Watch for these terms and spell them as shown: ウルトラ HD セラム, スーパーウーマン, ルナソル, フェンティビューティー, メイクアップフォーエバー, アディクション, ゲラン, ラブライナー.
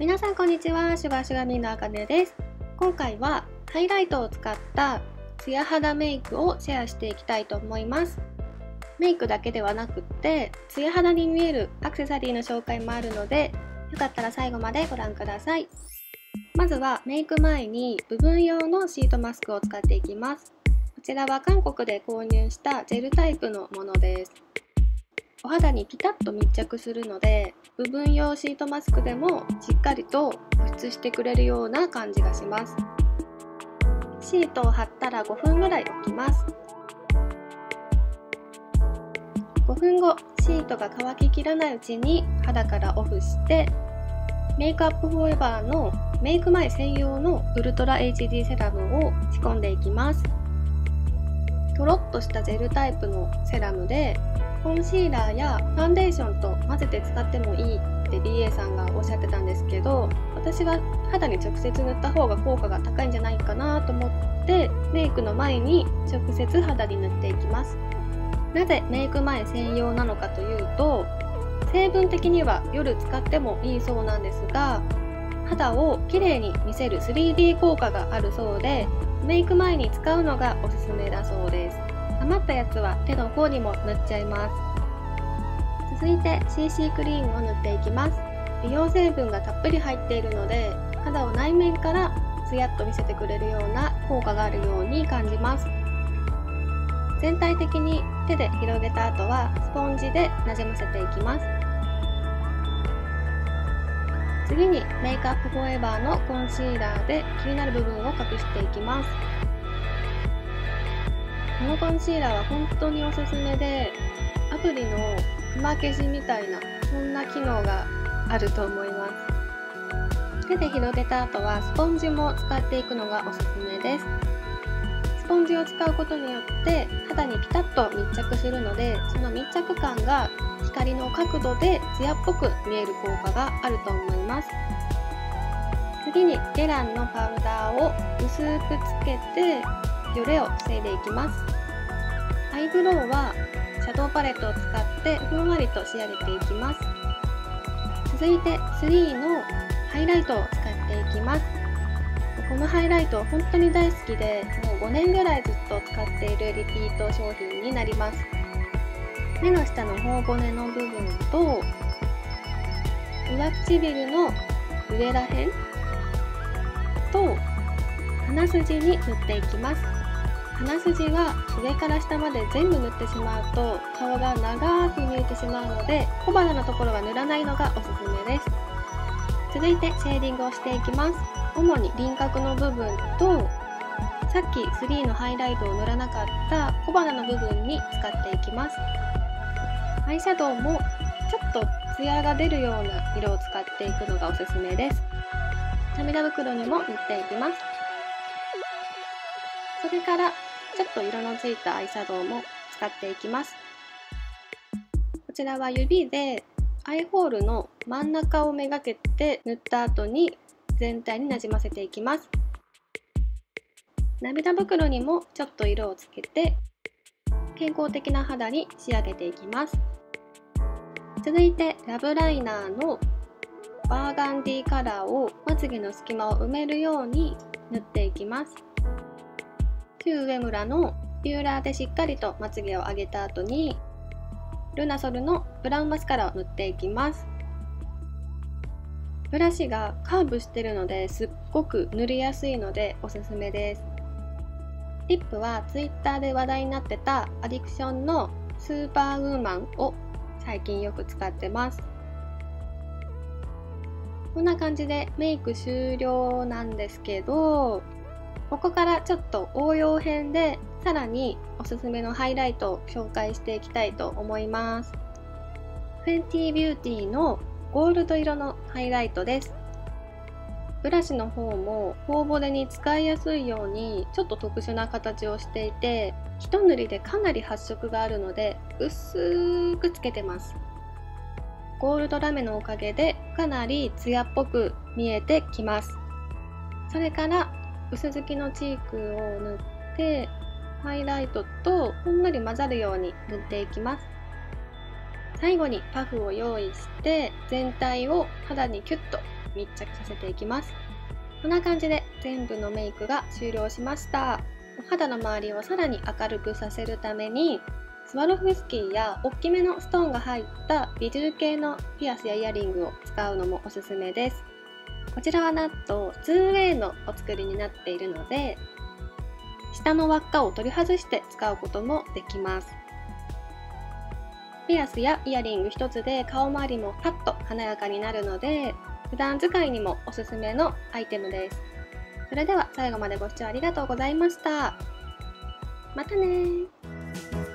皆さんこんにちは、シュガーシュガミーのあかねです。今回はハイライトを使ったツヤ肌メイクをシェアしていきたいと思います。メイクだけではなくってツヤ肌に見えるアクセサリーの紹介もあるので、よかったら最後までご覧ください。まずはメイク前に部分用のシートマスクを使っていきます。こちらは韓国で購入したジェルタイプのものです。お肌にピタッと密着するので、部分用シートマスクでもしっかりと保湿してくれるような感じがします。シートを貼ったら5分ぐらい置きます。5分後、シートが乾ききらないうちに肌からオフして、メイクアップフォーエバーのメイク前専用のウルトラ HD セラムを仕込んでいきます。とろっとしたジェルタイプのセラムで、コンシーラーやファンデーションと混ぜて使ってもいいって BA さんがおっしゃってたんですけど、私は肌に直接塗った方が効果が高いんじゃないかなと思って、メイクの前に直接肌に塗っていきます。なぜメイク前専用なのかというと、成分的には夜使ってもいいそうなんですが、肌をきれいに見せる 3D 効果があるそうで、メイク前に使うのがおすすめだそうです。余ったやつは手の甲にも塗っちゃいます。続いて CC クリームを塗っていきます。美容成分がたっぷり入っているので、肌を内面からツヤっと見せてくれるような効果があるように感じます。全体的に手で広げた後はスポンジでなじませていきます。次にメイクアップフォーエバーのコンシーラーで気になる部分を隠していきます。このコンシーラーは本当におすすめで、アプリのクマ消しみたいな、そんな機能があると思います。手で広げた後はスポンジも使っていくのがおすすめです。スポンジを使うことによって肌にピタッと密着するので、その密着感が光の角度でツヤっぽく見える効果があると思います。次にゲランのパウダーを薄くつけてよれを防いでいきます。アイブロウはシャドウパレットを使ってふんわりと仕上げていきます。続いて3のハイライトを使っていきます。このハイライト本当に大好きで、もう5年ぐらいずっと使っているリピート商品になります。目の下の頬骨の部分と上唇の上らへんと鼻筋に塗っていきます。鼻筋は上から下まで全部塗ってしまうと顔が長く見えてしまうので、小鼻のところは塗らないのがおすすめです。続いてシェーディングをしていきます。主に輪郭の部分と、さっき3のハイライトを塗らなかった小鼻の部分に使っていきます。アイシャドウもちょっとツヤが出るような色を使っていくのがおすすめです。涙袋にも塗っていきます。それからちょっと色のついたアイシャドウも使っていきます。こちらは指でアイホールの真ん中をめがけて塗った後に全体になじませていきます。涙袋にもちょっと色をつけて健康的な肌に仕上げていきます。続いてラブライナーのバーガンディカラーをまつげの隙間を埋めるように塗っていきます。キュー上村のビューラーでしっかりとまつげを上げた後に、ルナソルのブラウンマスカラを塗っていきます。ブラシがカーブしてるのですっごく塗りやすいのでおすすめです。リップは Twitter で話題になってたアディクションのスーパーウーマンを最近よく使ってます。こんな感じでメイク終了なんですけど、ここからちょっと応用編でさらにおすすめのハイライトを紹介していきたいと思います。フェンティビューティーのゴールド色のハイライトです。ブラシの方も頬骨に使いやすいようにちょっと特殊な形をしていて、一塗りでかなり発色があるので薄くつけてます。ゴールドラメのおかげでかなりツヤっぽく見えてきます。それから薄付きのチークを塗ってハイライトとほんのり混ざるように塗っていきます。最後にパフを用意して全体を肌にキュッと密着させていきます。こんな感じで全部のメイクが終了しました。お肌の周りをさらに明るくさせるためにスワロフスキーや大きめのストーンが入ったビジュール系のピアスやイヤリングを使うのもおすすめです。こちらはなんと 2way のお作りになっているので下の輪っかを取り外して使うこともできます。ピアスやイヤリング1つで顔周りもパッと華やかになるので普段使いにもおすすめのアイテムです。それでは最後までご視聴ありがとうございました。またねー。